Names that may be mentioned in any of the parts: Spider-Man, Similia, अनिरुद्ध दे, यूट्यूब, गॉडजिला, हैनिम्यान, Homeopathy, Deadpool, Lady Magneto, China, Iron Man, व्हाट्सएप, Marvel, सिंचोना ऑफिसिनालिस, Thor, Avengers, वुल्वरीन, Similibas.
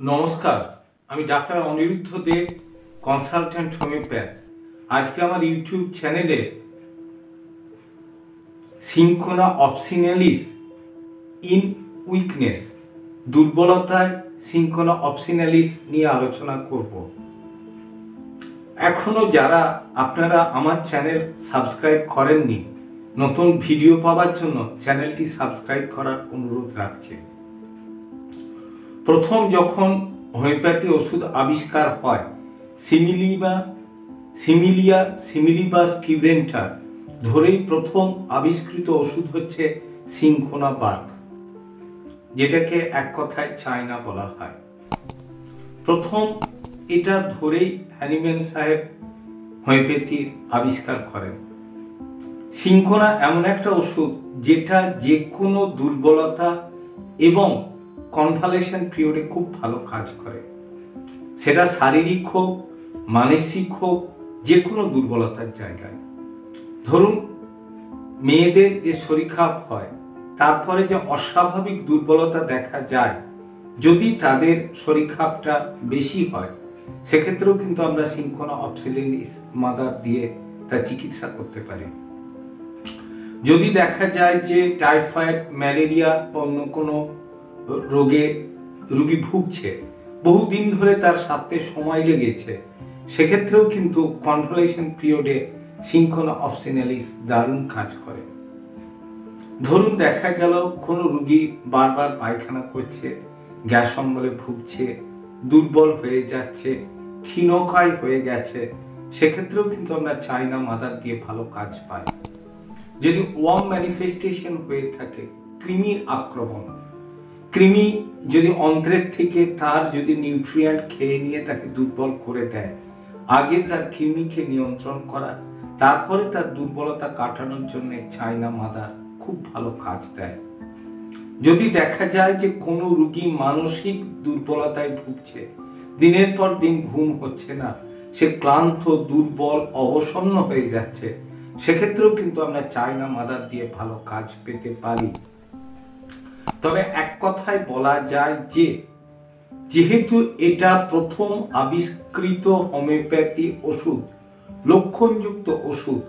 नमस्कार आमी doctor अनिरुद्ध दे consultant homeopath. आज के आमार यूट्यूब चैनेले सिंचोना ऑफिसिनालिस इन वीकनेस दुर्बलताय सिंचोना ऑफिसिनालिस निये आलोचना करब। एखोनो जारा आपनारा आमार चैनल सबस्क्राइब करेननि नतून भिडियो पावार जोन्नो चैनलटी सबस्क्राइब करार अनुरोध राखछि। प्रथम जखन होमिओपैथी ओषुध आविष्कार हय सिमिलिया सिमिलिबास क्यूरेनेटर धरेई प्रथम आविष्कृत ओषुध हच्छे सिंचोना बार्क, जेटाके एक कथाय चायना बला हय। प्रथम एटा धरेई हैनिम्यान साहेब होमिओपैथीर आविष्कार करेन। सिंचोना एमन एकटा ओषुध जेटा जे कोनो दुर्बलता एवं कन्भालेशन पिरियडे खूब भालो काज करे, सेटा शारीरिक होक मानसिक होक जे कोनो दुर्बलतार जायगाय। धरुन मेयेदेर जे शरीर खाराप हय तारपरे जे अस्वाभाविक दुर्बलता देखा जाय, जदि तादेर शरीर खारापटा बेशी हय सेक्षेत्रेओ किन्तु आमरा सिंचोना ऑफिसिनालिस मादार दिये तार चिकित्सा करते पारि। जदि देखा जाय जे टाइफाइड मैलेरिया बा अन्य कोनो रोगे रोगी भुगछे बहुदिन धरे तार साथे समय लेगेछे, सेक्षेत्रेओ किन्तु कन्भालेशन पिरियडे सिंचोना ऑफिसिनालिस दारुण काज करे। धरुन देखा गेल कोनो रोगी बार बार पायखाना करछे, ग्यास अम्बले भुगछे, दुर्बल हये जाच्छे, क्षीणकाय हये गेछे, सेक्षेत्रेओ किन्तु आमरा चाइना मादार दिये भालो काज पाई। यदि वार्म मैनिफेस्टेशन हये थाके कृमिर आक्रमण, कृमि यदि अंतरेर थेके तार यदि निउट्रिएंट खेये निये ताके दुर्बल करे देय, आगे तार कृमिके नियंत्रण करा तारपरे तार दुर्बलता काटानोर जन्य चाइना मादार खूब भालो काज देय। यदि देखा जाय जे कोनो रोगी मानसिक दुर्बलताय भुगछे, दिनेर पर दिन घुम हच्छे ना, से क्लान्त दुर्बल अवसन्न हये जाच्छे, सेक्षेत्रेओ किन्तु आमरा चाइना मादार दिये भालो काज पेते पारि। तब एक कथाय बला जाय जे जेहेतु एटा प्रथम आविष्कृत होमिओपैथी ओषुध, लक्षणयुक्त ओषुध,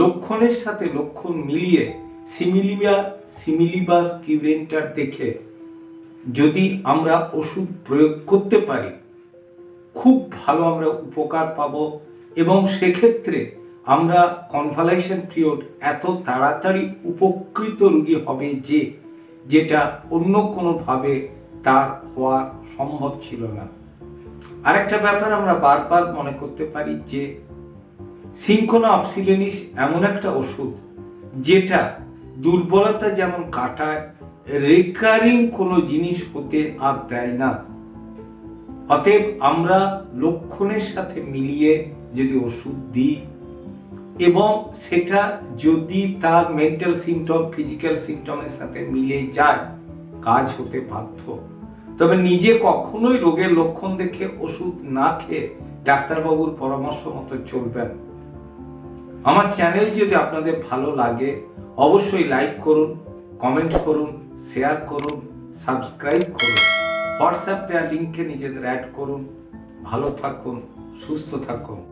लक्षणेर साथे लक्षण मिलिए सिमिलिबास क्यूरेनेटर देखे यदि आमरा ओषुध प्रयोग करते पारी खूब भालो आमरा उपकार पाबो एवं सेक्षेत्रे आमरा कन्भालेशन पिरियड एत ताड़ाताड़ी उपकृत रोगी हबे जे जेटा अन्य कोनो भावे तार होवार सम्भव छिलो ना। आरेकटा ब्यापार आमरा बार बार मने करते पारी जे सिंचोना ऑफिसिनालिस एमन एकटा ओषुध जेटा दुर्बलता जेमन काटाय रिकारिंग कोनो जिनिस होते आर देय ना। अतएव आमरा लक्षणेर साथे मिलिए यदि ओषुध दिई एवं सेटा यदि तार मेंटल सिम्पटम फिजिकल सिम्पटमेर साथे मिले जाय काज होते बाध्य। तबे निजे कखनोई रोगेर लक्षण देखे ओषुध ना खेये डाक्तार बाबुर परामर्श मतो चलबेन। आमार चैनल यदि आपनादेर भालो लागे अवश्यई लाइक करुन, कमेंट करुन, शेयर करुन, सबस्क्राइब करुन, व्हाट्सएप देওয়া লিংকে নিজেদের অ্যাড করুন। ভালো থাকুন, সুস্থ থাকুন।